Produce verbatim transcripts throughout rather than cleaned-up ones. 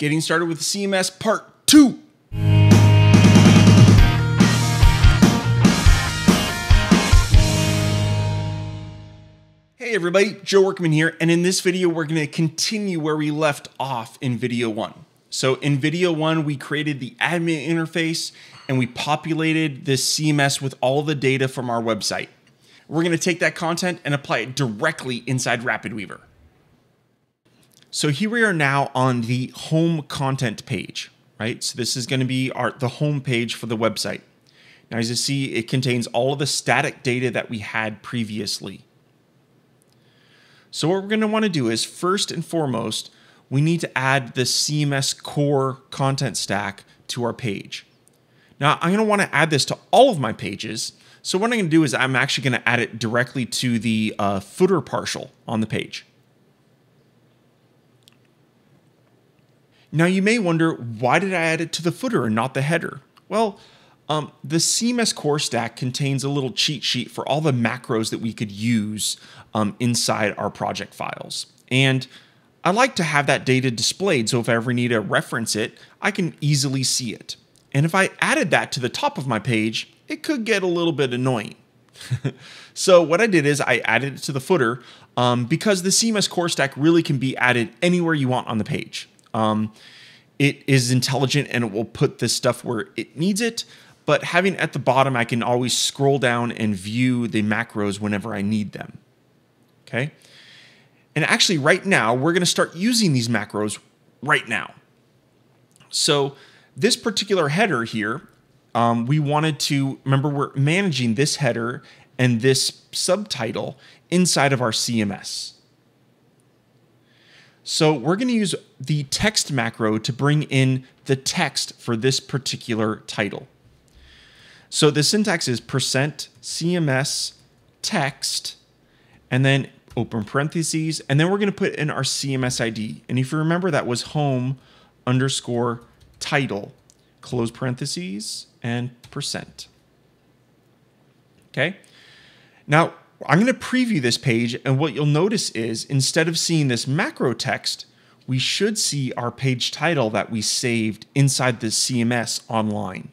Getting started with the C M S part two. Hey everybody, Joe Workman here, and in this video we're going to continue where we left off in video one. So in video one, we created the admin interface and we populated this C M S with all the data from our website. We're going to take that content and apply it directly inside RapidWeaver. So here we are now on the home content page, right? So this is going to be our, the home page for the website. Now, as you see, it contains all of the static data that we had previously. So what we're going to want to do is, first and foremost, we need to add the C M S core content stack to our page. Now, I'm going to want to add this to all of my pages. So what I'm going to do is I'm actually going to add it directly to the uh, footer partial on the page. Now, you may wonder, why did I add it to the footer and not the header? Well, um, the C M S core stack contains a little cheat sheet for all the macros that we could use um, inside our project files. And I like to have that data displayed, so if I ever need to reference it, I can easily see it. And if I added that to the top of my page, it could get a little bit annoying. So what I did is I added it to the footer um, because the C M S core stack really can be added anywhere you want on the page. Um, it is intelligent and it will put this stuff where it needs it, but having it at the bottom, I can always scroll down and view the macros whenever I need them. Okay. And actually right now we're going to start using these macros right now. So this particular header here, um, we wanted to, remember we're managing this header and this subtitle inside of our C M S. So we're going to use the text macro to bring in the text for this particular title. So the syntax is percent C M S text, and then open parentheses, and then we're going to put in our C M S I D. And if you remember, that was home underscore title, close parentheses, and percent. Okay. Now, I'm going to preview this page, and what you'll notice is instead of seeing this macro text, we should see our page title that we saved inside the C M S online.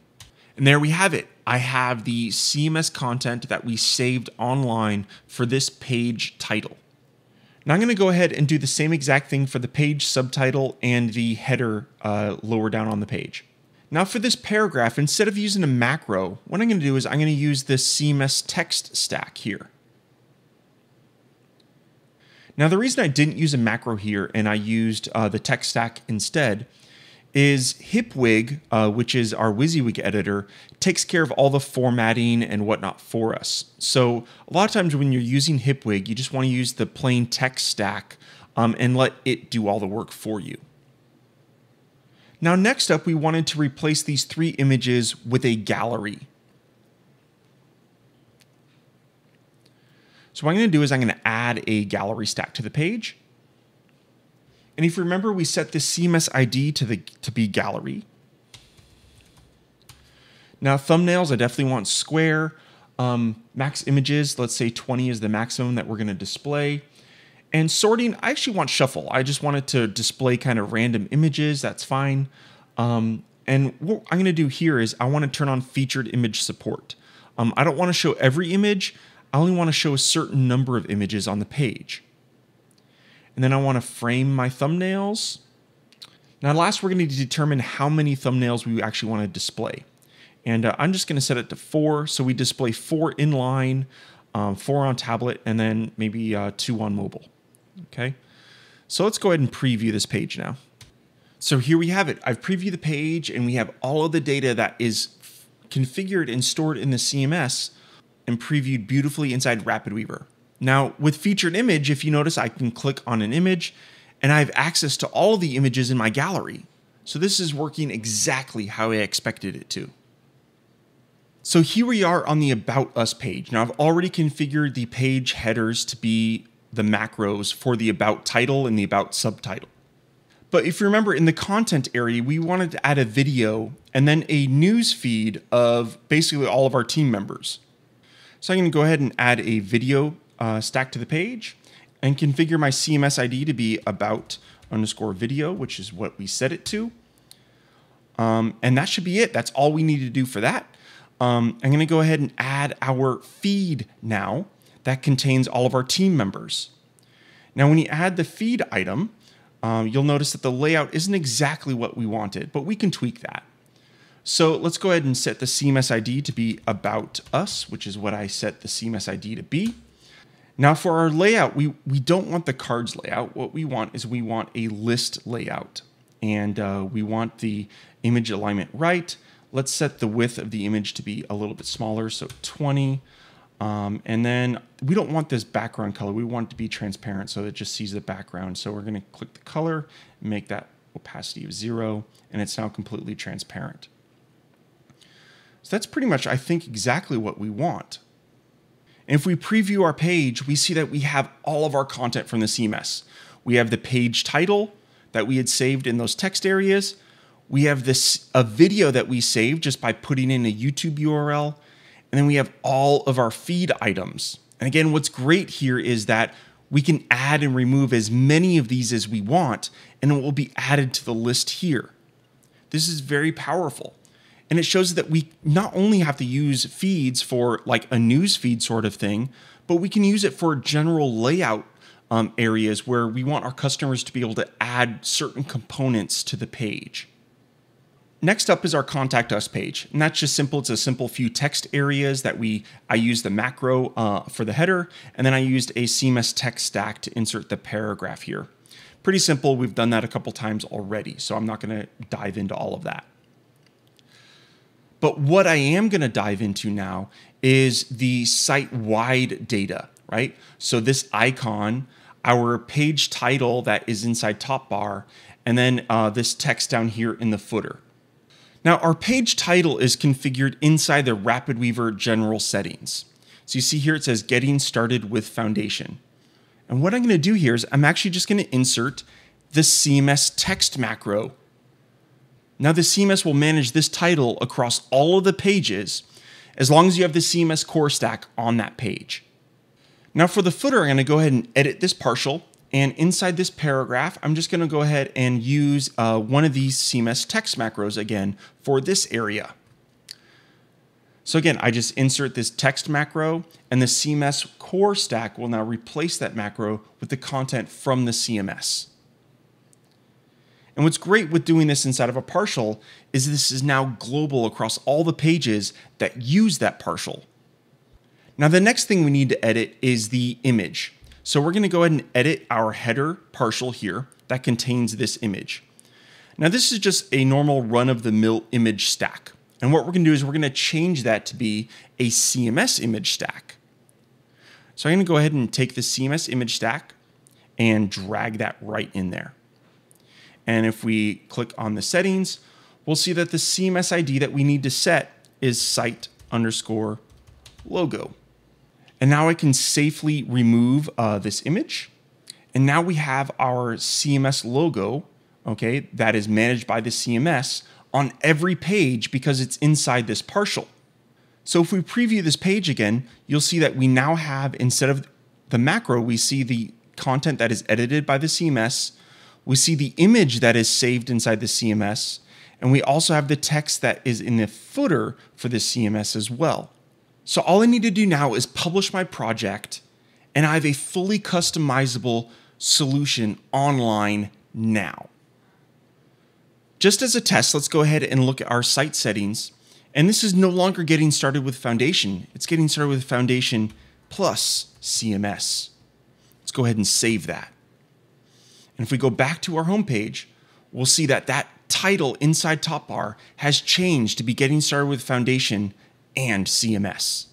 And there we have it. I have the C M S content that we saved online for this page title. Now I'm going to go ahead and do the same exact thing for the page subtitle and the header uh, lower down on the page. Now for this paragraph, instead of using a macro, what I'm going to do is I'm going to use this C M S text stack here. Now, the reason I didn't use a macro here and I used uh, the text stack instead is Hipwig, uh, which is our WYSIWYG editor, takes care of all the formatting and whatnot for us. So a lot of times when you're using Hipwig, you just want to use the plain text stack um, and let it do all the work for you. Now, next up, we wanted to replace these three images with a gallery. So what I'm going to do is I'm going to add a gallery stack to the page. And if you remember, we set the C M S I D to, the, to be gallery. Now thumbnails, I definitely want square. Um, max images, let's say twenty is the maximum that we're going to display. And sorting, I actually want shuffle. I just want it to display kind of random images. That's fine. Um, and what I'm going to do here is I want to turn on featured image support. Um, I don't want to show every image. I only want to show a certain number of images on the page. And then I want to frame my thumbnails. Now last, we're going to determine how many thumbnails we actually want to display. And uh, I'm just going to set it to four. So we display four inline, um, four on tablet, and then maybe uh, two on mobile. Okay. So let's go ahead and preview this page now. So here we have it. I've previewed the page and we have all of the data that is configured and stored in the C M S and previewed beautifully inside RapidWeaver. Now with featured image, if you notice, I can click on an image and I have access to all the images in my gallery. So this is working exactly how I expected it to. So here we are on the About Us page. Now I've already configured the page headers to be the macros for the About title and the About subtitle. But if you remember, in the content area, we wanted to add a video and then a news feed of basically all of our team members. So I'm going to go ahead and add a video uh, stack to the page and configure my C M S I D to be about underscore video, which is what we set it to. Um, and that should be it. That's all we need to do for that. Um, I'm going to go ahead and add our feed now that contains all of our team members. Now, when you add the feed item, um, you'll notice that the layout isn't exactly what we wanted, but we can tweak that. So let's go ahead and set the C M S I D to be about us, which is what I set the C M S I D to be. Now for our layout, we, we don't want the cards layout. What we want is we want a list layout, and uh, we want the image alignment right. Let's set the width of the image to be a little bit smaller, so twenty. Um, and then we don't want this background color. We want it to be transparent so that it just sees the background. So we're going to click the color, make that opacity of zero, and it's now completely transparent. So that's pretty much, I think, exactly what we want. And if we preview our page, we see that we have all of our content from the C M S. We have the page title that we had saved in those text areas. We have this a video that we saved just by putting in a YouTube U R L. And then we have all of our feed items. And again, what's great here is that we can add and remove as many of these as we want, and it will be added to the list here. This is very powerful. And it shows that we not only have to use feeds for like a news feed sort of thing, but we can use it for general layout um, areas where we want our customers to be able to add certain components to the page. Next up is our Contact Us page, and that's just simple. It's a simple few text areas that we, I used the macro uh, for the header, and then I used a C M S text stack to insert the paragraph here. Pretty simple, we've done that a couple times already, so I'm not gonna dive into all of that. But what I am gonna dive into now is the site-wide data, right? So this icon, our page title that is inside top bar, and then uh, this text down here in the footer. Now, our page title is configured inside the RapidWeaver general settings. So you see here it says getting started with Foundation. And what I'm going to do here is I'm actually just going to insert the C M S text macro. Now the C M S will manage this title across all of the pages as long as you have the C M S core stack on that page. Now for the footer, I'm going to go ahead and edit this partial. And inside this paragraph, I'm just going to go ahead and use uh, one of these C M S text macros again for this area. So again, I just insert this text macro, and the C M S core stack will now replace that macro with the content from the C M S. And what's great with doing this inside of a partial is this is now global across all the pages that use that partial. Now the next thing we need to edit is the image. So we're going to go ahead and edit our header partial here that contains this image. Now this is just a normal run-of-the-mill image stack. And what we're going to do is we're going to change that to be a C M S image stack. So I'm going to go ahead and take the C M S image stack and drag that right in there. And if we click on the settings, we'll see that the C M S I D that we need to set is site underscore logo. And now I can safely remove uh, this image. And now we have our C M S logo, okay, that is managed by the C M S on every page because it's inside this partial. So if we preview this page again, you'll see that we now have, instead of the macro, we see the content that is edited by the C M S. We see the image that is saved inside the C M S. And we also have the text that is in the footer for the C M S as well. So all I need to do now is publish my project, and I have a fully customizable solution online now. Just as a test, let's go ahead and look at our site settings. And this is no longer getting started with Foundation. It's getting started with Foundation plus C M S. Let's go ahead and save that. And if we go back to our homepage, we'll see that that title inside top bar has changed to be getting started with Foundation and C M S.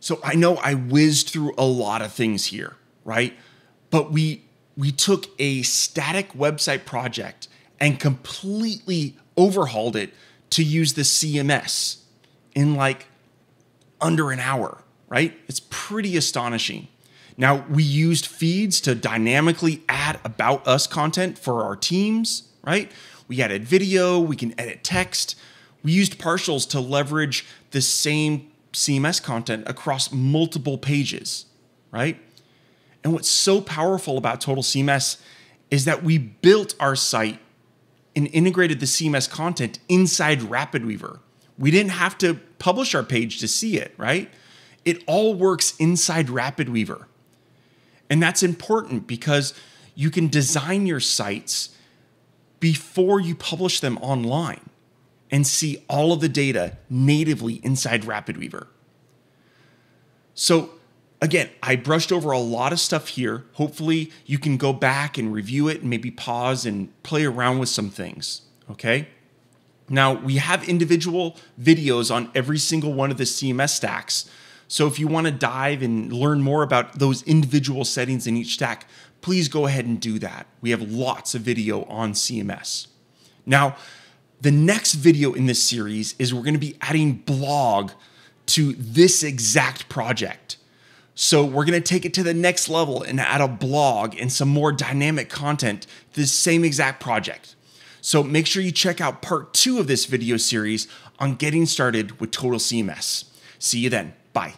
So I know I whizzed through a lot of things here, right? But we, we took a static website project and completely overhauled it to use the C M S in like under an hour, right? It's pretty astonishing. Now, we used feeds to dynamically add about us content for our teams, right? We added video, we can edit text. We used partials to leverage the same C M S content across multiple pages, right? And what's so powerful about Total C M S is that we built our site and integrated the C M S content inside RapidWeaver. We didn't have to publish our page to see it, right? It all works inside RapidWeaver. And that's important because you can design your sites before you publish them online and see all of the data natively inside RapidWeaver. So again, I brushed over a lot of stuff here. Hopefully you can go back and review it and maybe pause and play around with some things, okay? Now we have individual videos on every single one of the C M S stacks. So if you want to dive and learn more about those individual settings in each stack, please go ahead and do that. We have lots of video on C M S. Now, the next video in this series is we're going to be adding Blog to this exact project. So we're going to take it to the next level and add a blog and some more dynamic content to this same exact project. So make sure you check out part two of this video series on getting started with Total C M S. See you then. Bye.